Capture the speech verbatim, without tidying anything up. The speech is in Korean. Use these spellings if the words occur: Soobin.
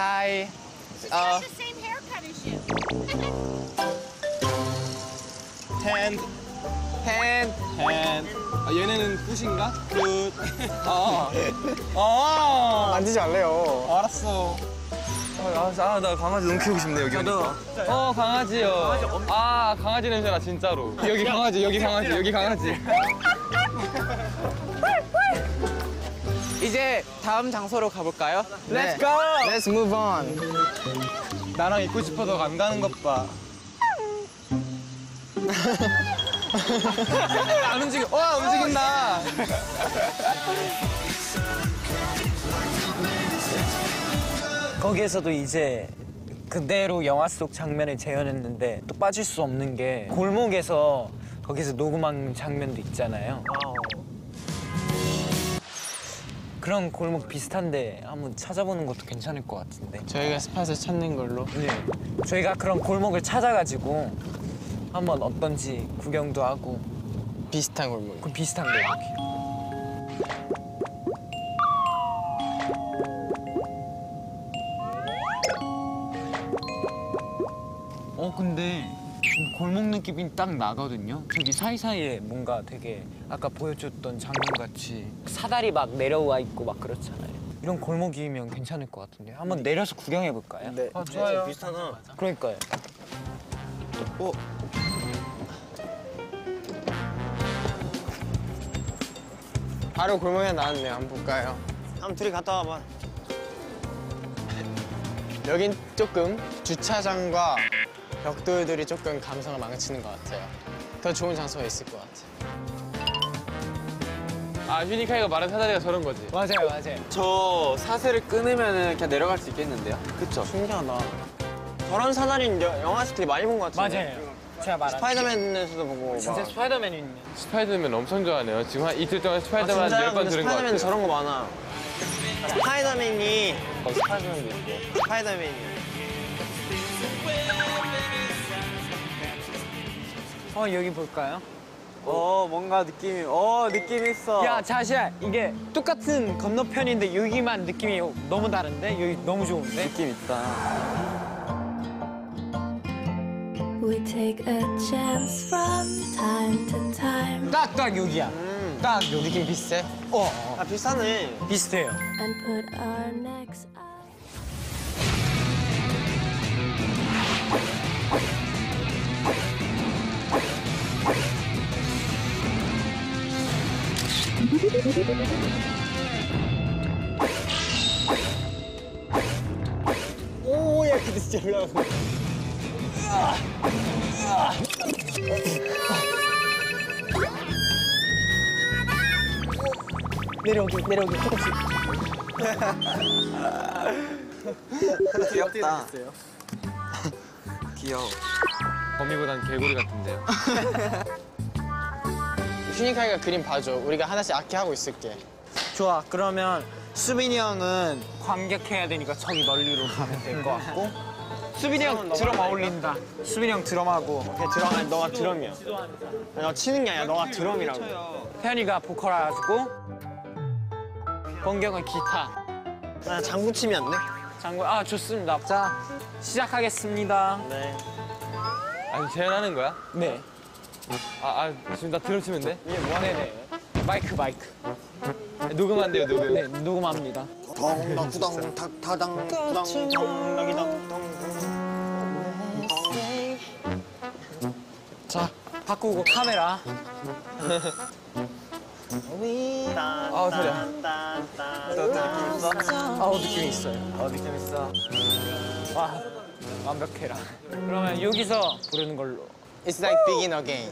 Hi. She's got uh, the same haircut as you. Hand. Hand. Hand. 아, 얘네는 굿인가? 굿. 아. 아. 만지지 말래요. 알았어. 아, 아, 나 강아지 너무 키우고 싶네, 여기 오니까. 어, 강아지요. 아, 강아지 냄새나, 진짜로. 여기 강아지, 여기 강아지, 여기 강아지. 이제 다음 장소로 가볼까요? 네. Let's go! Let's move on. 나랑 있고 싶어도 안 가는 것 봐. 안 움직여. 와, 움직인다. 거기에서도 이제 그대로 영화 속 장면을 재현했는데 또 빠질 수 없는 게 골목에서 거기서 녹음한 장면도 있잖아요. 그런 골목 비슷한데 한번 찾아보는 것도 괜찮을 것 같은데. 저희가 스팟을 찾는 걸로? 네. 저희가 그런 골목을 찾아가지고 한번 어떤지 구경도 하고. 비슷한 골목이요? 그 비슷한 골목이요. 어, 근데 골목 느낌이 딱 나거든요? 저기 사이사이에 뭔가 되게 아까 보여줬던 장면같이 사다리 막 내려와 있고 막 그렇잖아요. 이런 골목이면 괜찮을 것 같은데 한번 내려서 구경해볼까요? 네. 아, 좋아요. 비슷하나? 그러니까요. 어? 바로 골목에 나왔네요. 한번 볼까요? 한번 둘이 갔다 와봐. 여긴 조금 주차장과 벽돌들이 조금 감성을 망치는 것 같아요. 더 좋은 장소가 있을 것 같아요. 아, 휴니카이가 말한 사다리가 저런 거지? 맞아요, 맞아요. 저 사슬을 끊으면 그냥 내려갈 수 있겠는데요? 그쵸? 신기하다. 저런 사다리는 영화 스킬이 많이 본 것 같은데? 맞아요. 음, 제가 말한 스파이더맨에서도 보고. 진짜 스파이더맨이 있네. 스파이더맨 엄청 좋아하네요. 지금 한 이틀 동안 스파이더맨 한 열 번 들은 것 같아요. 스파이더맨 저런 거 많아. 스파이더맨이... 어, 스파이더맨도 있고. 스파이더맨이요. 어, 여기 볼까요? 어, 뭔가 느낌이, 어, 느낌 있어. 야, 자시야, 이게 똑같은 건너편인데 여기만 느낌이 너무 다른데? 여기 너무 좋은데? 느낌 있다. 딱, 딱 여기야. 음. 딱 여기. 느낌 비슷해? 어, 어. 아, 비슷하네. 비슷해요. And put our necks up. 오, 야, 근데 진짜 올라가고. 내려오기, 내려오기, 조금씩. 귀엽다. 귀여워. 거미보단 개구리 같은데요. 휴니카이가 그림 봐줘. 우리가 하나씩 악기 하고 있을게. 좋아. 그러면 수빈이 형은 관객해야 되니까 저기 멀리로 가면 될 것 같고. 수빈이 형 드럼 어울린다. 수빈이 형 드럼하고. 걔 드럼 아니, 너가 드럼이야. 너 치는 게 아니야. 너가 드럼이라고. 태현이가 보컬하고 권경은 기타. 아, 장구 치면 안 돼? 장구. 아, 좋습니다. 자, 시작하겠습니다. 네. 아니, 재현하는 거야? 네. 아, 아, 지금 나 드럼 치면 돼? 예, 뭐 하네. 네, 네. 마이크, 마이크. 녹음한대요, 녹음. 네, 녹음합니다. 덩, 덩, 탁, 타당, 덩, 덩, 덩, 덩. 자, 바꾸고 카메라. 아우, 소리야. 아우, 느낌 있어요. 아, 느낌 있어. 와, 완벽해라. 그러면 여기서 부르는 걸로. It's like begin again.